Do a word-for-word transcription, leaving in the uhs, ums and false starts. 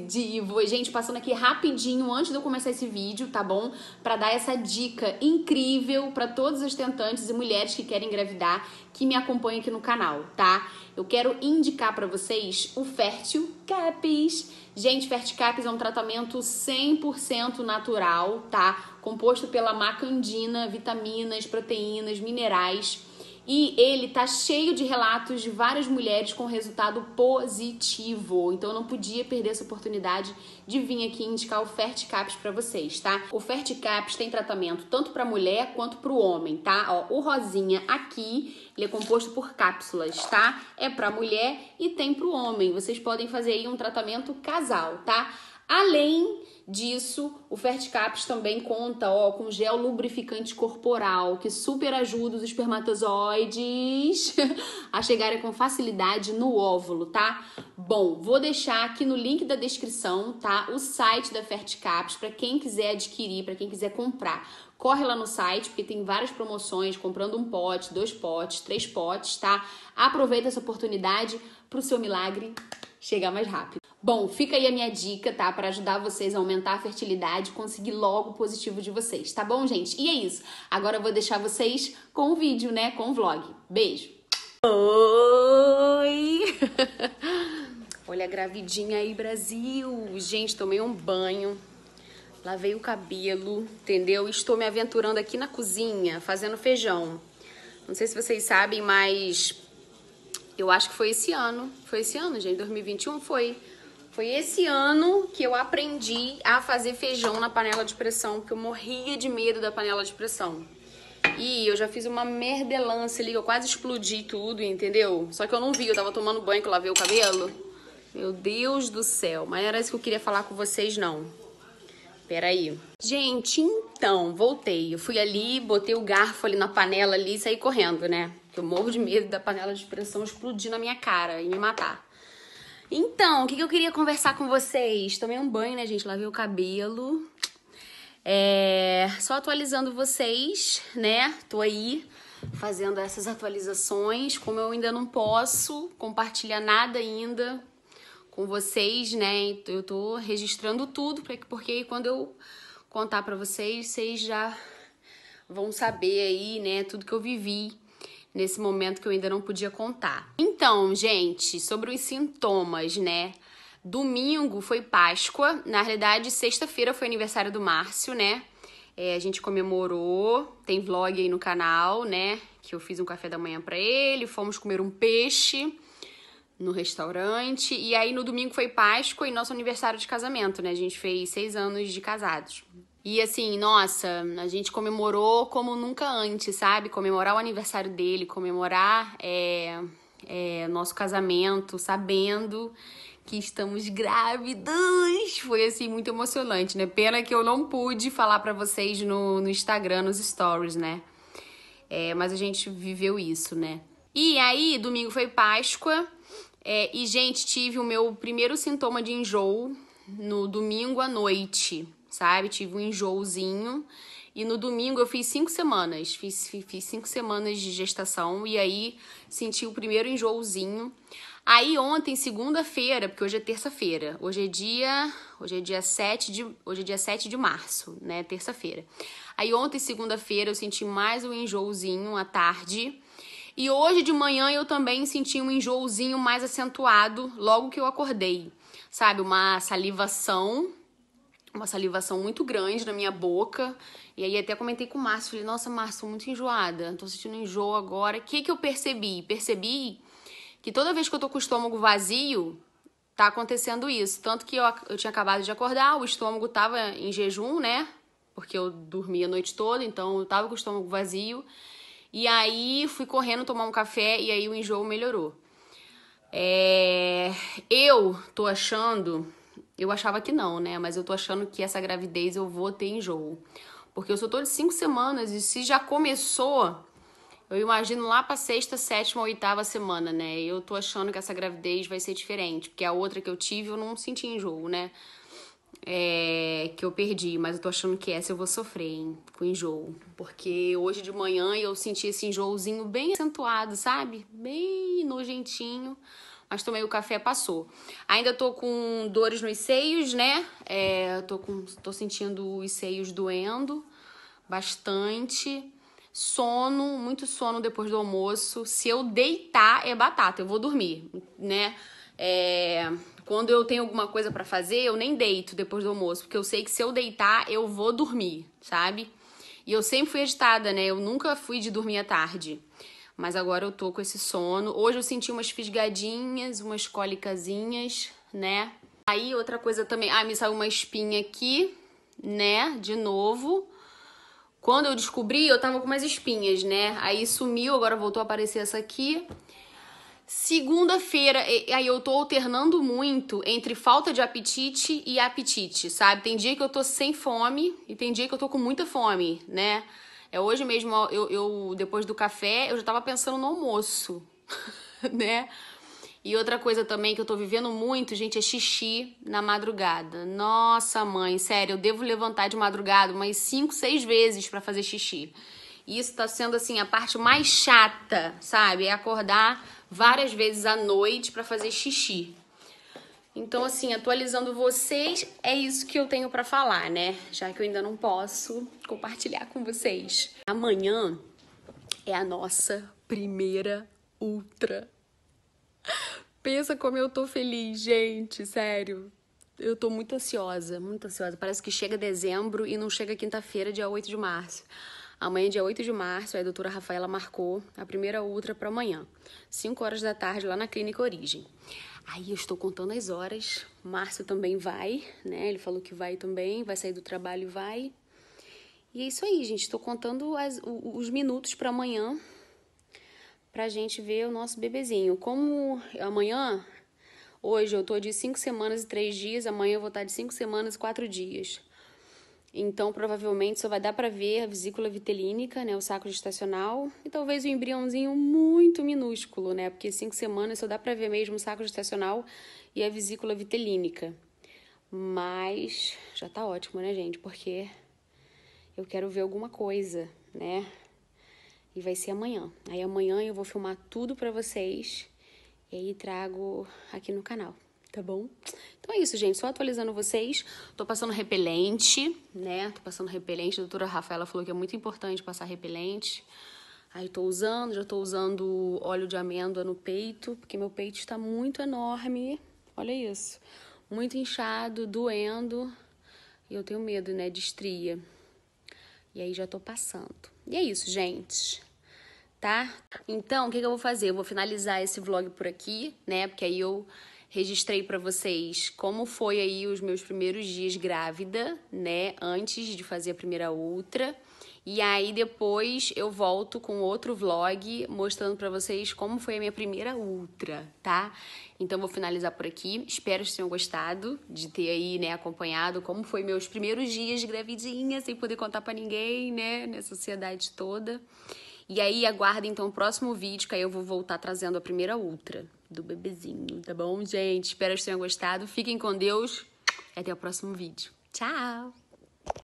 positivo. Gente, passando aqui rapidinho antes de eu começar esse vídeo, tá bom? Pra dar essa dica incrível pra todos os tentantes e mulheres que querem engravidar, que me acompanham aqui no canal, tá? Eu quero indicar pra vocês o Fértil Caps. Gente, Fértil Caps é um tratamento cem por cento natural, tá? Composto pela macandina, vitaminas, proteínas, minerais. E ele tá cheio de relatos de várias mulheres com resultado positivo. Então eu não podia perder essa oportunidade de vir aqui indicar o Fértil Caps pra vocês, tá? O Fértil Caps tem tratamento tanto pra mulher quanto pro homem, tá? Ó, o rosinha aqui, ele é composto por cápsulas, tá? É pra mulher e tem pro homem. Vocês podem fazer aí um tratamento casal, tá? Além disso, o Fértil Caps também conta, ó, com gel lubrificante corporal, que super ajuda os espermatozoides a chegarem com facilidade no óvulo, tá? Bom, vou deixar aqui no link da descrição, tá? O site da Fértil Caps, pra quem quiser adquirir, pra quem quiser comprar. Corre lá no site, porque tem várias promoções, comprando um pote, dois potes, três potes, tá? Aproveita essa oportunidade pro seu milagre chegar mais rápido. Bom, fica aí a minha dica, tá? Pra ajudar vocês a aumentar a fertilidade e conseguir logo o positivo de vocês, tá bom, gente? E é isso. Agora eu vou deixar vocês com o vídeo, né? Com o vlog. Beijo! Oi! Olha a gravidinha aí, Brasil! Gente, tomei um banho, lavei o cabelo, entendeu? Estou me aventurando aqui na cozinha, fazendo feijão. Não sei se vocês sabem, mas eu acho que foi esse ano. Foi esse ano, gente? dois mil e vinte e um foi... Foi esse ano que eu aprendi a fazer feijão na panela de pressão, porque eu morria de medo da panela de pressão. E eu já fiz uma merdelância ali, eu quase explodi tudo, entendeu? Só que eu não vi, eu tava tomando banho, que eu lavei o cabelo. Meu Deus do céu, mas não era isso que eu queria falar com vocês, não. Peraí. Gente, então, voltei. Eu fui ali, botei o garfo ali na panela ali e saí correndo, né? Porque eu morro de medo da panela de pressão explodir na minha cara e me matar. Então, o que eu queria conversar com vocês? Tomei um banho, né, gente? Lavei o cabelo. É... Só atualizando vocês, né? Tô aí fazendo essas atualizações. Como eu ainda não posso compartilhar nada ainda com vocês, né? Eu tô registrando tudo, porque quando eu contar pra vocês, vocês já vão saber aí, né? Tudo que eu vivi nesse momento que eu ainda não podia contar. Então, gente, sobre os sintomas, né? Domingo foi Páscoa. Na realidade, sexta-feira foi aniversário do Márcio, né? É, a gente comemorou. Tem vlog aí no canal, né? Que eu fiz um café da manhã pra ele. Fomos comer um peixe no restaurante. E aí, no domingo foi Páscoa e nosso aniversário de casamento, né? A gente fez seis anos de casados. E assim, nossa, a gente comemorou como nunca antes, sabe? Comemorar o aniversário dele, comemorar é, é, nosso casamento, sabendo que estamos grávidos. Foi assim, muito emocionante, né? Pena que eu não pude falar pra vocês no, no Instagram, nos stories, né? É, mas a gente viveu isso, né? E aí, domingo foi Páscoa é, e, gente, tive o meu primeiro sintoma de enjoo no domingo à noite, sabe? Tive um enjoozinho. E no domingo eu fiz cinco semanas. Fiz, fiz cinco semanas de gestação. E aí senti o primeiro enjoozinho. Aí ontem, segunda-feira, porque hoje é terça-feira. Hoje é dia... Hoje é dia sete de... Hoje é dia sete de março, né? Terça-feira. Aí ontem, segunda-feira, eu senti mais um enjoozinho à tarde. E hoje de manhã eu também senti um enjoozinho mais acentuado logo que eu acordei. Sabe? Uma salivação... uma salivação muito grande na minha boca. E aí até comentei com o Márcio, falei, nossa, Márcio, tô muito enjoada, tô sentindo enjoo agora. O que que eu percebi? Percebi que toda vez que eu tô com o estômago vazio, tá acontecendo isso. Tanto que eu, eu tinha acabado de acordar, o estômago tava em jejum, né? Porque eu dormi a noite toda, então eu tava com o estômago vazio. E aí fui correndo tomar um café e aí o enjoo melhorou. É... Eu tô achando... Eu achava que não, né? Mas eu tô achando que essa gravidez eu vou ter enjoo. Porque eu só tô de cinco semanas e se já começou, eu imagino lá pra sexta, sétima, oitava semana, né? Eu tô achando que essa gravidez vai ser diferente. Porque a outra que eu tive, eu não senti enjoo, né? É, que eu perdi. Mas eu tô achando que essa eu vou sofrer, hein? Com enjoo. Porque hoje de manhã eu senti esse enjoozinho bem acentuado, sabe? Bem nojentinho. mas tomei o café, passou. Ainda tô com dores nos seios, né? É, tô, com, tô sentindo os seios doendo bastante. Sono, muito sono depois do almoço. Se eu deitar, é batata, eu vou dormir, né? É, quando eu tenho alguma coisa pra fazer, eu nem deito depois do almoço, porque eu sei que se eu deitar, eu vou dormir, sabe? E eu sempre fui agitada, né? Eu nunca fui de dormir à tarde. Mas agora eu tô com esse sono. Hoje eu senti umas fisgadinhas, umas cólicazinhas, né? Aí outra coisa também... Ah, me saiu uma espinha aqui, né? De novo. Quando eu descobri, eu tava com umas espinhas, né? Aí sumiu, agora voltou a aparecer essa aqui. Segunda-feira, aí eu tô alternando muito entre falta de apetite e apetite, sabe? Tem dia que eu tô sem fome e tem dia que eu tô com muita fome, né? É, hoje mesmo, eu, eu, depois do café, eu já tava pensando no almoço, né? E outra coisa também que eu tô vivendo muito, gente, é xixi na madrugada. Nossa, mãe, sério, eu devo levantar de madrugada umas cinco, seis vezes pra fazer xixi. E isso tá sendo, assim, a parte mais chata, sabe? É acordar várias vezes à noite pra fazer xixi. Então, assim, atualizando vocês, é isso que eu tenho pra falar, né? Já que eu ainda não posso compartilhar com vocês. Amanhã é a nossa primeira ultra. Pensa como eu tô feliz, gente, sério. Eu tô muito ansiosa, muito ansiosa. Parece que chega dezembro e não chega quinta-feira, dia oito de março. Amanhã, dia oito de março, a doutora Rafaela marcou a primeira ultra pra amanhã. cinco horas da tarde, lá na Clínica Origem. Aí eu estou contando as horas, Márcio também vai, né? Ele falou que vai também, vai sair do trabalho e vai. E é isso aí, gente. Estou contando as, os minutos para amanhã, pra gente ver o nosso bebezinho. Como amanhã, hoje eu tô de cinco semanas e três dias, amanhã eu vou estar de cinco semanas e quatro dias. Então, provavelmente, só vai dar pra ver a vesícula vitelínica, né? O saco gestacional e talvez o embriãozinho muito minúsculo, né? Porque cinco semanas só dá pra ver mesmo o saco gestacional e a vesícula vitelínica. Mas já tá ótimo, né, gente? Porque eu quero ver alguma coisa, né? E vai ser amanhã. Aí amanhã eu vou filmar tudo pra vocês e aí trago aqui no canal. Tá bom? Então é isso, gente. Só atualizando vocês. Tô passando repelente, né? Tô passando repelente. A doutora Rafaela falou que é muito importante passar repelente. Aí tô usando. Já tô usando óleo de amêndoa no peito, porque meu peito está muito enorme. Olha isso. Muito inchado, doendo. E eu tenho medo, né? De estria. E aí já tô passando. E é isso, gente. Tá? Então, o que que eu vou fazer? Eu vou finalizar esse vlog por aqui, né? Porque aí eu... registrei pra vocês como foi aí os meus primeiros dias grávida, né? Antes de fazer a primeira ultra. E aí depois eu volto com outro vlog mostrando pra vocês como foi a minha primeira ultra, tá? Então vou finalizar por aqui. Espero que vocês tenham gostado de ter aí, né, acompanhado como foi meus primeiros dias gravidinha, sem poder contar pra ninguém, né? Nessa sociedade toda. E aí aguardem então o próximo vídeo, que aí eu vou voltar trazendo a primeira ultra do bebezinho, tá bom, gente? Espero que vocês tenham gostado. Fiquem com Deus e até o próximo vídeo. Tchau!